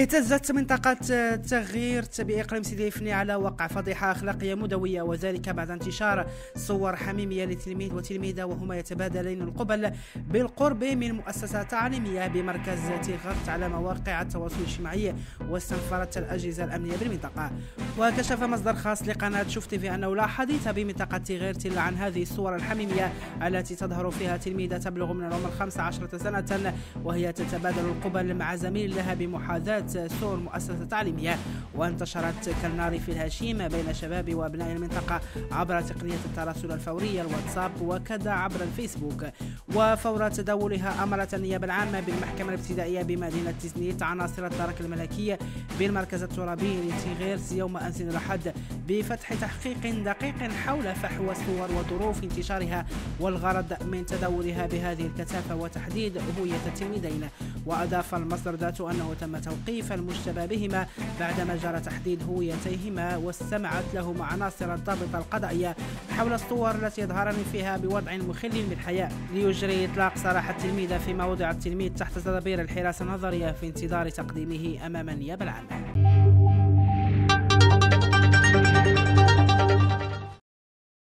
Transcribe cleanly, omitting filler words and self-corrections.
اهتزت منطقة تيغرت بإقليم سيدي إفني على وقع فضيحة أخلاقية مدوية، وذلك بعد انتشار صور حميمية لتلميذ وتلميذة وهما يتبادلين القبل بالقرب من مؤسسة تعليمية بمركز تيغرت على مواقع التواصل الاجتماعي، واستنفرت الأجهزة الأمنية بالمنطقة. وكشف مصدر خاص لقناة ChoufTV أنه لا حديث بمنطقة تيغرت إلا عن هذه الصور الحميمية التي تظهر فيها تلميذة تبلغ من العمر 15 سنة وهي تتبادل القبل مع زميل لها بمحاذاة سور مؤسسة تعليمية، وانتشرت كالنار في الهشيم بين شباب وأبناء المنطقة عبر تقنية التراسل الفوري الواتساب وكذا عبر الفيسبوك. وفور تداولها أمرت النيابة العامة بالمحكمة الابتدائية بمدينة تيزنيت عناصر الدرك الملكي بالمركز الترابي لتيغرت يوم أمس الأحد بفتح تحقيق دقيق حول فحوى الصور وظروف انتشارها، والغرض من تداولها بهذه الكثافة وتحديد هوية التلميذين. وأضاف المصدر ذاته أنه تم توقيف المشتبه بهما بعدما جرى تحديد هويتيهما، واستمعت لهما عناصر الضابطة القضائية حول الصور التي يظهران فيها بوضع مخل بالحياء، ليجري إطلاق سراح التلميذة، فيما وضع التلميذ تحت تدابير الحراسة النظرية في انتظار تقديمه أمام النيابة العامة.